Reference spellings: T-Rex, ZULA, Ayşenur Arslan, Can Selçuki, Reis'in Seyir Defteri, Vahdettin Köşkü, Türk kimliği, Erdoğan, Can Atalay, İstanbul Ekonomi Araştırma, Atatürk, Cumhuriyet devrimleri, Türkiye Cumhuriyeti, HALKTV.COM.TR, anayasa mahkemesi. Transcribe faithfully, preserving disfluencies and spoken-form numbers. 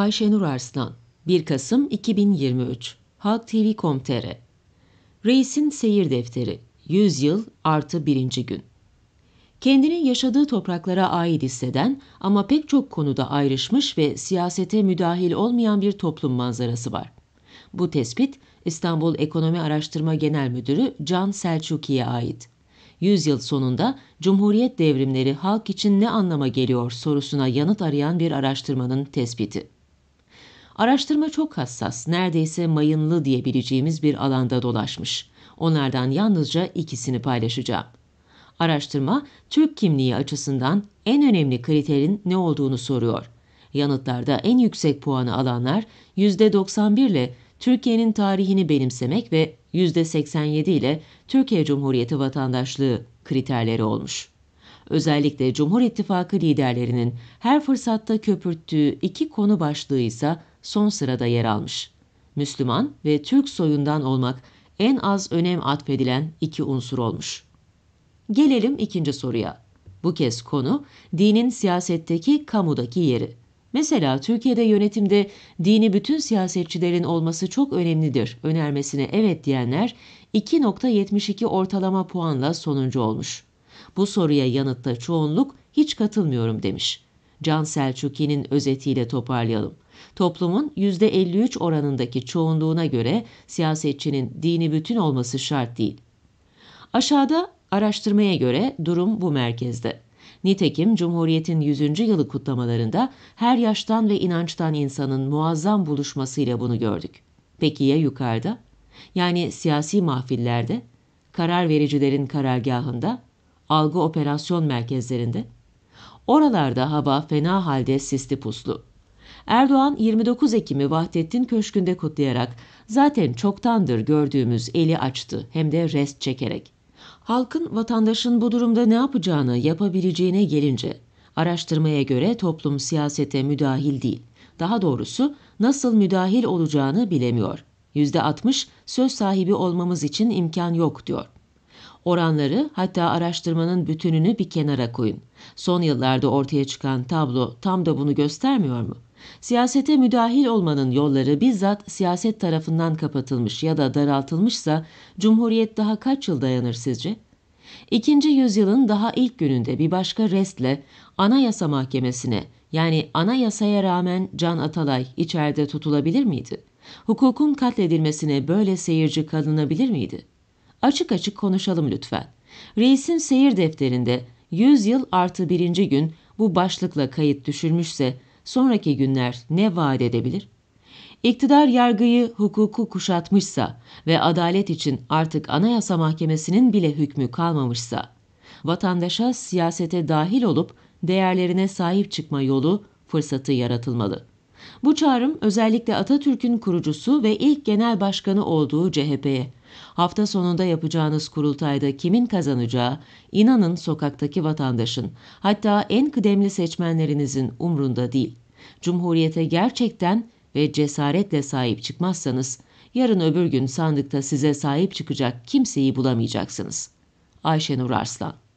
Ayşenur Arslan, bir Kasım iki bin yirmi üç, halk t v nokta com nokta t r. Reis'in Seyir Defteri, yüz yıl artı birinci gün. Kendini yaşadığı topraklara ait hisseden ama pek çok konuda ayrışmış ve siyasete müdahil olmayan bir toplum manzarası var. Bu tespit İstanbul Ekonomi Araştırma Genel Müdürü Can Selçuki'ye ait. yüz yıl sonunda Cumhuriyet devrimleri halk için ne anlama geliyor sorusuna yanıt arayan bir araştırmanın tespiti. Araştırma çok hassas, neredeyse mayınlı diyebileceğimiz bir alanda dolaşmış. Onlardan yalnızca ikisini paylaşacağım. Araştırma, Türk kimliği açısından en önemli kriterin ne olduğunu soruyor. Yanıtlarda en yüksek puanı alanlar yüzde doksan bir ile Türkiye'nin tarihini benimsemek ve yüzde seksen yedi ile Türkiye Cumhuriyeti vatandaşlığı kriterleri olmuş. Özellikle Cumhur İttifakı liderlerinin her fırsatta köpürttüğü iki konu başlığı ise son sırada yer almış. Müslüman ve Türk soyundan olmak en az önem atfedilen iki unsur olmuş. Gelelim ikinci soruya. Bu kez konu dinin siyasetteki, kamudaki yeri. Mesela Türkiye'de yönetimde dini bütün siyasetçilerin olması çok önemlidir önermesine evet diyenler iki nokta yetmiş iki ortalama puanla sonuncu olmuş. Bu soruya yanıtta çoğunluk hiç katılmıyorum demiş. Can Selçuki'nin özetiyle toparlayalım. Toplumun yüzde elli üç oranındaki çoğunluğuna göre siyasetçinin dini bütün olması şart değil. Aşağıda araştırmaya göre durum bu merkezde. Nitekim Cumhuriyet'in yüzüncü yılı kutlamalarında her yaştan ve inançtan insanın muazzam buluşmasıyla bunu gördük. Peki ya yukarıda? Yani siyasi mahfillerde, karar vericilerin karargahında, algı operasyon merkezlerinde? Oralarda hava fena halde sisli puslu. Erdoğan yirmi dokuz Ekim'i Vahdettin Köşkü'nde kutlayarak zaten çoktandır gördüğümüz eli açtı, hem de rest çekerek. Halkın, vatandaşın bu durumda ne yapacağını, yapabileceğine gelince, araştırmaya göre toplum siyasete müdahil değil, daha doğrusu nasıl müdahil olacağını bilemiyor. yüzde altmış söz sahibi olmamız için imkan yok diyor. Oranları, hatta araştırmanın bütününü bir kenara koyun. Son yıllarda ortaya çıkan tablo tam da bunu göstermiyor mu? Siyasete müdahil olmanın yolları bizzat siyaset tarafından kapatılmış ya da daraltılmışsa Cumhuriyet daha kaç yıl dayanır sizce? İkinci yüzyılın daha ilk gününde bir başka restle Anayasa Mahkemesi'ne, yani anayasaya rağmen Can Atalay içeride tutulabilir miydi? Hukukun katledilmesine böyle seyirci kalınabilir miydi? Açık açık konuşalım lütfen. Reis'in Seyir Defteri'nde yüz yıl artı birinci gün bu başlıkla kayıt düşülmüşse sonraki günler ne vaat edebilir? İktidar yargıyı, hukuku kuşatmışsa ve adalet için artık Anayasa Mahkemesi'nin bile hükmü kalmamışsa, vatandaşa siyasete dahil olup değerlerine sahip çıkma yolu, fırsatı yaratılmalı. Bu çağrım özellikle Atatürk'ün kurucusu ve ilk genel başkanı olduğu C H P'ye, hafta sonunda yapacağınız kurultayda kimin kazanacağı, inanın sokaktaki vatandaşın, hatta en kıdemli seçmenlerinizin umrunda değil. Cumhuriyete gerçekten ve cesaretle sahip çıkmazsanız, yarın öbür gün sandıkta size sahip çıkacak kimseyi bulamayacaksınız. Ayşenur Arslan.